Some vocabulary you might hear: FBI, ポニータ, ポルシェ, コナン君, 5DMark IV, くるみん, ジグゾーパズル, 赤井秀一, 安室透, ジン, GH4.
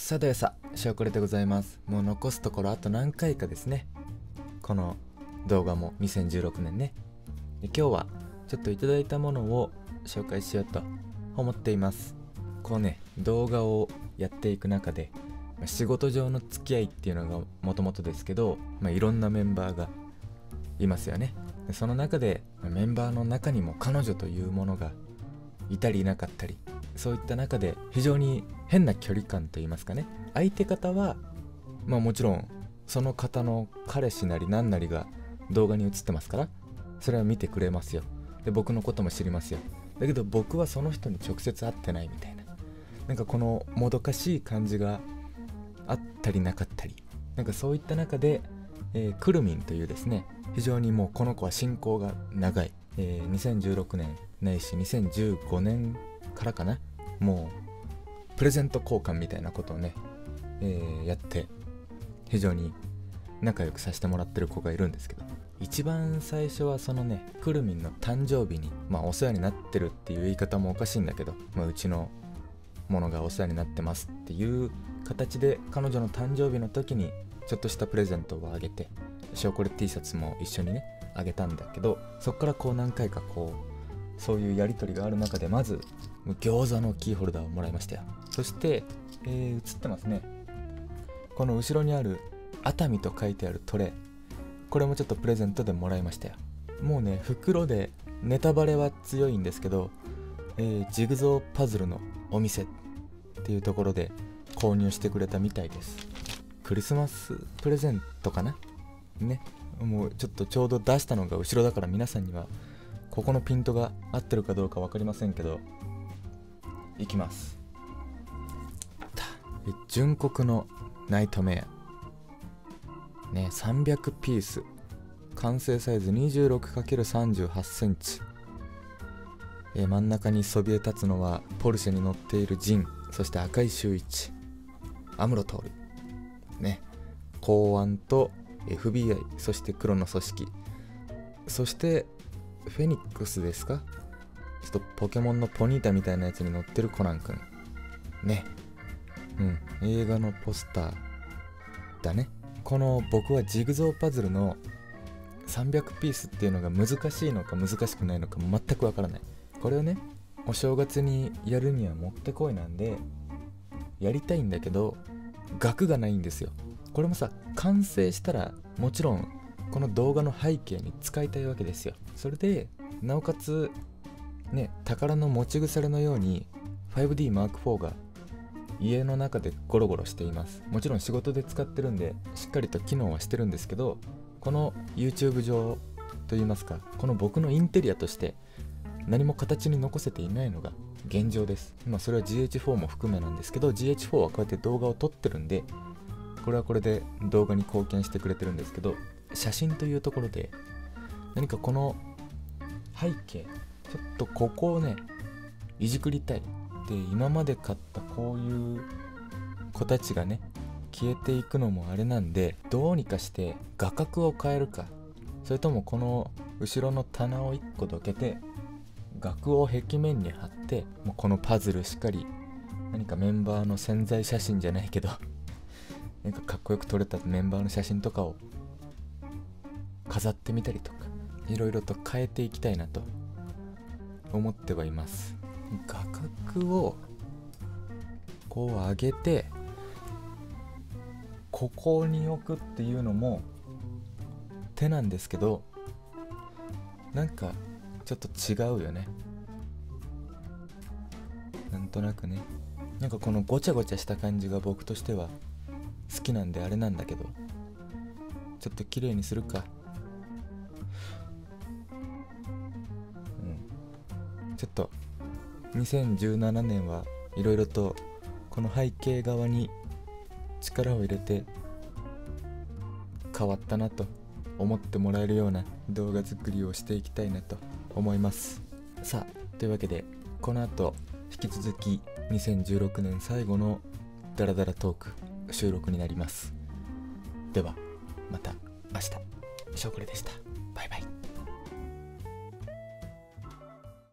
さどやさ、しょうこれでございます。もう残すところあと何回かですね。この動画も2016年ね。で、今日はちょっといただいたものを紹介しようと思っています。こうね、動画をやっていく中で仕事上の付き合いっていうのがもともとですけど、いろんなメンバーがいますよね。でその中でメンバーの中にも彼女というものがいたりいなかったり、そういった中で非常に変な距離感といいますかね、相手方はもちろんその方の彼氏なり何なりが動画に映ってますから、それは見てくれますよ。で僕のことも知りますよ。だけど僕はその人に直接会ってないみたいな、なんかこのもどかしい感じがあったりなかったり、なんかそういった中で、くるみんというですね、非常にもうこの子は進行が長い、2016年ないし2015年からかな、もうプレゼント交換みたいなことをね、やって非常に仲良くさせてもらってる子がいるんですけど、一番最初はそのね、くるみんの誕生日に、お世話になってるっていう言い方もおかしいんだけど、うちのものがお世話になってますっていう形で彼女の誕生日の時にちょっとしたプレゼントをあげて、しょうこれ T シャツも一緒にねあげたんだけど、そっからこう何回かこうそういうやり取りがある中で、まず餃子のキーホルダーをもらいましたよ。そして、写ってますね、この後ろにある熱海と書いてあるトレー、これもちょっとプレゼントでもらいましたよ。もうね、袋でネタバレは強いんですけど、ジグゾーパズルのお店っていうところで購入してくれたみたいです。クリスマスプレゼントかなね。もうちょうど出したのが後ろだから、皆さんにはここのピントが合ってるかどうか分かりませんけど、いきます。純国のナイトメアね、300ピース、完成サイズ 26×38cm、真ん中にそびえ立つのはポルシェに乗っているジン、そして赤井秀一、安室透ね、公安と FBI、 そして黒の組織、そしてフェニックスですか、ポケモンのポニータみたいなやつに乗ってるコナン君ね、映画のポスターだね。この僕はジグゾーパズルの300ピースっていうのが難しいのか難しくないのか全くわからない。これをね、お正月にやるにはもってこいなんでやりたいんだけど、額がないんですよ。これもさ、完成したらもちろんこの動画の背景に使いたいわけですよ。それでなおかつね、宝の持ち腐れのように 5DMark IV が家の中でゴロゴロしています。もちろん仕事で使ってるんでしっかりと機能はしてるんですけど、この YouTube 上といいますか、この僕のインテリアとして何も形に残せていないのが現状です。それは GH4 も含めなんですけど、 GH4 はこうやって動画を撮ってるんで、これはこれで動画に貢献してくれてるんですけど、写真というところで何かこの背景、ここをねいじくりたい。で、今まで買ったこういう子たちがね消えていくのもあれなんで、どうにかして画角を変えるか、それともこの後ろの棚を1個どけて額を壁面に貼って、もうこのパズルしかり、何かメンバーの宣材写真じゃないけどなんかかっこよく撮れたメンバーの写真とかを飾ってみたりとか、いろいろと変えていきたいなと思ってはいます。画角をこう上げてここに置くっていうのも手なんですけど、なんかちょっと違うよね。なんとなくね、なんかこのごちゃごちゃした感じが僕としては好きなんであれなんだけど、ちょっと綺麗にするか、ちょっと2017年はいろいろとこの背景側に力を入れて変わったなと思ってもらえるような動画作りをしていきたいなと思います。さあ、というわけでこの後引き続き2016年最後のダラダラトーク収録になります。ではまた明日。しょうこれでした。